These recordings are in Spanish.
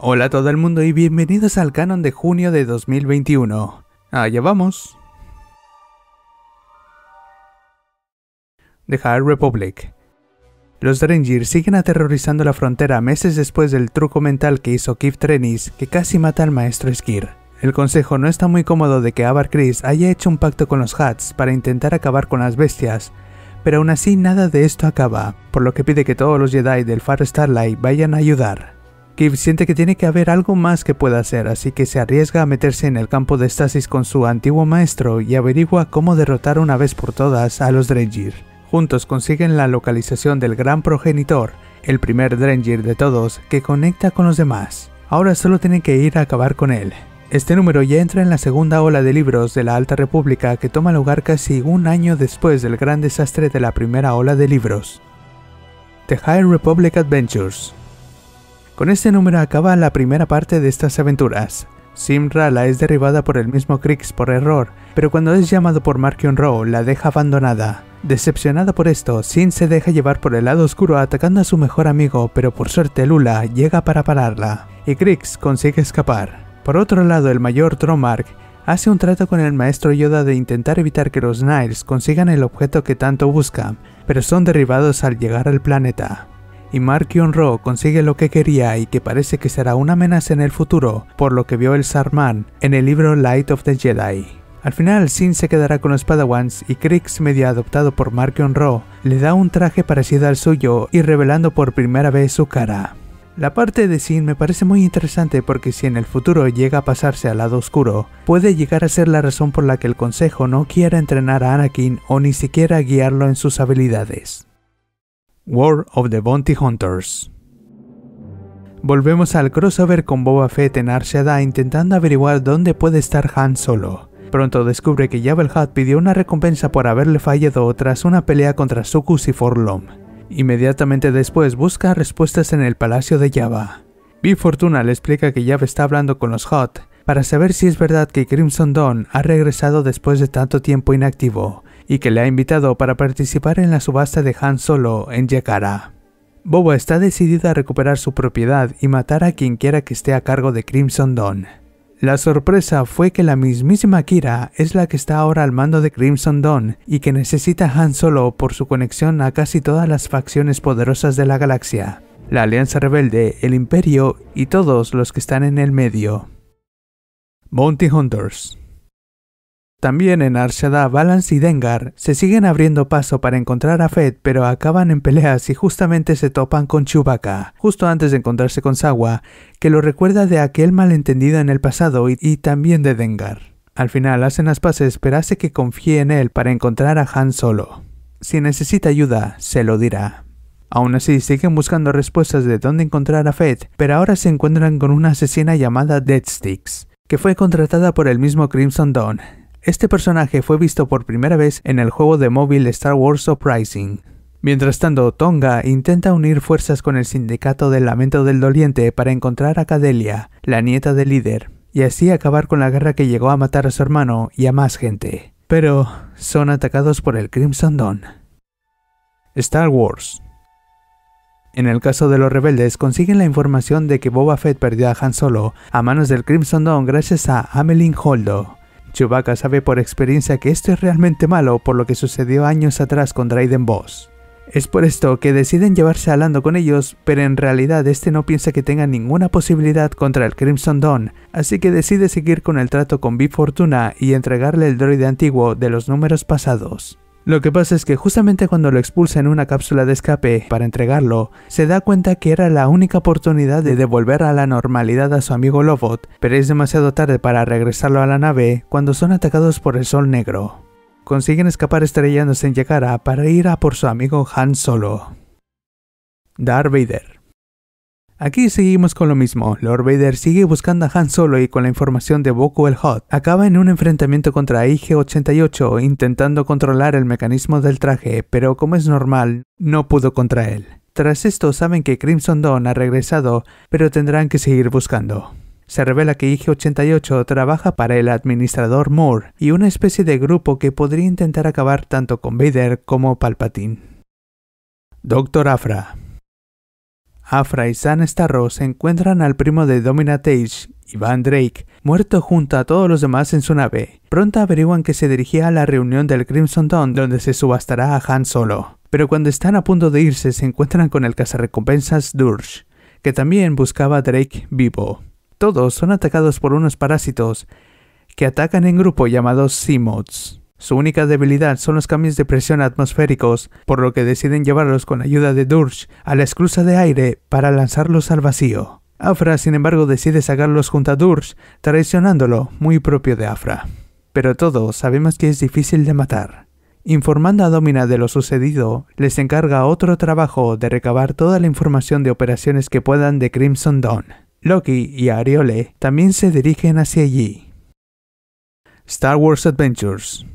Hola a todo el mundo y bienvenidos al canon de junio de 2021. Allá vamos. The High Republic. Los Drengir siguen aterrorizando la frontera meses después del truco mental que hizo Keeve Trennis, que casi mata al maestro Sskeer. El consejo no está muy cómodo de que Avar Kriss haya hecho un pacto con los Hutts para intentar acabar con las bestias, pero aún así nada de esto acaba, por lo que pide que todos los Jedi del Far Starlight vayan a ayudar. Keeve siente que tiene que haber algo más que pueda hacer, así que se arriesga a meterse en el campo de estasis con su antiguo maestro y averigua cómo derrotar una vez por todas a los Drengir. Juntos consiguen la localización del Gran Progenitor, el primer Drengir de todos que conecta con los demás. Ahora solo tienen que ir a acabar con él. Este número ya entra en la segunda ola de libros de la Alta República que toma lugar casi un año después del gran desastre de la primera ola de libros. The High Republic Adventures. Con este número acaba la primera parte de estas aventuras. Zeen Mrala es derribada por el mismo Krix por error, pero cuando es llamado por Marchion Ro la deja abandonada. Decepcionada por esto, Zeen se deja llevar por el lado oscuro atacando a su mejor amigo, pero por suerte Lula llega para pararla, y Krix consigue escapar. Por otro lado, el mayor Dromark hace un trato con el maestro Yoda de intentar evitar que los Niles consigan el objeto que tanto buscan, pero son derribados al llegar al planeta. Y Marchion Ro consigue lo que quería y que parece que será una amenaza en el futuro, por lo que vio el Sarman en el libro Light of the Jedi. Al final, Zeen se quedará con los Padawans y Krix, medio adoptado por Marchion Ro, le da un traje parecido al suyo y revelando por primera vez su cara. La parte de Zeen me parece muy interesante porque si en el futuro llega a pasarse al lado oscuro, puede llegar a ser la razón por la que el consejo no quiera entrenar a Anakin o ni siquiera guiarlo en sus habilidades. War of the Bounty Hunters. Volvemos al crossover con Boba Fett en Arshadá intentando averiguar dónde puede estar Han Solo. Pronto descubre que Jabba el Hutt pidió una recompensa por haberle fallado tras una pelea contra Sukus y Forlom. Inmediatamente después busca respuestas en el palacio de Jabba. Be Fortuna le explica que Jabba está hablando con los Hutt para saber si es verdad que Crimson Dawn ha regresado después de tanto tiempo inactivo y que le ha invitado para participar en la subasta de Han Solo en Jekara. Boba está decidida a recuperar su propiedad y matar a quien quiera que esté a cargo de Crimson Dawn. La sorpresa fue que la mismísima Qi'ra es la que está ahora al mando de Crimson Dawn y que necesita a Han Solo por su conexión a casi todas las facciones poderosas de la galaxia, la Alianza Rebelde, el Imperio y todos los que están en el medio. Bounty Hunters. También en Arshadá, Balance y Dengar se siguen abriendo paso para encontrar a Fett, pero acaban en peleas y justamente se topan con Chewbacca, justo antes de encontrarse con Sawa, que lo recuerda de aquel malentendido en el pasado y también de Dengar. Al final hacen las paces, pero hace que confíe en él para encontrar a Han Solo. Si necesita ayuda, se lo dirá. Aún así, siguen buscando respuestas de dónde encontrar a Fett, pero ahora se encuentran con una asesina llamada Deathsticks, que fue contratada por el mismo Crimson Dawn. Este personaje fue visto por primera vez en el juego de móvil Star Wars Uprising. Mientras tanto, Tonga intenta unir fuerzas con el Sindicato del Lamento del Doliente para encontrar a Cadelia, la nieta del líder, y así acabar con la guerra que llegó a matar a su hermano y a más gente. Pero son atacados por el Crimson Dawn. Star Wars. En el caso de los rebeldes, consiguen la información de que Boba Fett perdió a Han Solo a manos del Crimson Dawn gracias a Amelin Holdo. Chewbacca sabe por experiencia que esto es realmente malo por lo que sucedió años atrás con Dryden Boss. Es por esto que deciden llevarse al ando con ellos, pero en realidad este no piensa que tenga ninguna posibilidad contra el Crimson Dawn, así que decide seguir con el trato con Be Fortuna y entregarle el droide antiguo de los números pasados. Lo que pasa es que justamente cuando lo expulsa en una cápsula de escape para entregarlo, se da cuenta que era la única oportunidad de devolver a la normalidad a su amigo Lobot, pero es demasiado tarde para regresarlo a la nave cuando son atacados por el Sol Negro. Consiguen escapar estrellándose en Jekara para ir a por su amigo Han Solo. Darth Vader. Aquí seguimos con lo mismo, Lord Vader sigue buscando a Han Solo y con la información de Boku el Hutt, acaba en un enfrentamiento contra IG-88 intentando controlar el mecanismo del traje, pero como es normal, no pudo contra él. Tras esto saben que Crimson Dawn ha regresado, pero tendrán que seguir buscando. Se revela que IG-88 trabaja para el administrador Moore y una especie de grupo que podría intentar acabar tanto con Vader como Palpatine. Doctor Aphra. Aphra y San Starro se encuentran al primo de Dominatage, Ivan Drake, muerto junto a todos los demás en su nave. Pronto averiguan que se dirigía a la reunión del Crimson Dawn donde se subastará a Han Solo. Pero cuando están a punto de irse se encuentran con el cazarrecompensas Durge, que también buscaba a Drake vivo. Todos son atacados por unos parásitos que atacan en grupo llamados Seamods. Su única debilidad son los cambios de presión atmosféricos, por lo que deciden llevarlos con ayuda de Durge a la esclusa de aire para lanzarlos al vacío. Aphra, sin embargo, decide sacarlos junto a Durge, traicionándolo, muy propio de Aphra. Pero todos sabemos que es difícil de matar. Informando a Domina de lo sucedido, les encarga otro trabajo de recabar toda la información de operaciones que puedan de Crimson Dawn. Loki y Ariole también se dirigen hacia allí. Star Wars Adventures.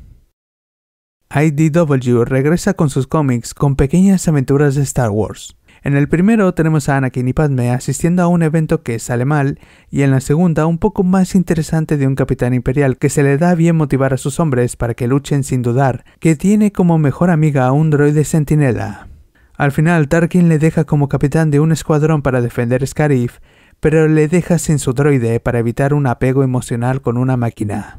IDW regresa con sus cómics con pequeñas aventuras de Star Wars. En el primero tenemos a Anakin y Padmé asistiendo a un evento que sale mal, y en la segunda un poco más interesante de un capitán imperial que se le da bien motivar a sus hombres para que luchen sin dudar, que tiene como mejor amiga a un droide centinela. Al final Tarkin le deja como capitán de un escuadrón para defender Scarif, pero le deja sin su droide para evitar un apego emocional con una máquina.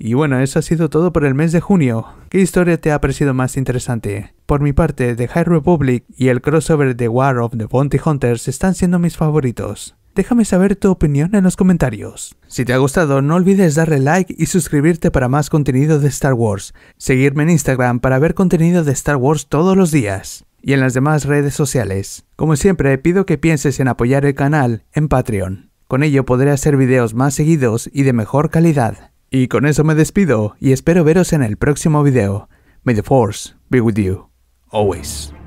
Y bueno, eso ha sido todo por el mes de junio. ¿Qué historia te ha parecido más interesante? Por mi parte, The High Republic y el crossover de War of the Bounty Hunters están siendo mis favoritos. Déjame saber tu opinión en los comentarios. Si te ha gustado, no olvides darle like y suscribirte para más contenido de Star Wars. Seguirme en Instagram para ver contenido de Star Wars todos los días. Y en las demás redes sociales. Como siempre, pido que pienses en apoyar el canal en Patreon. Con ello podré hacer videos más seguidos y de mejor calidad. Y con eso me despido y espero veros en el próximo video. May the Force be with you, always.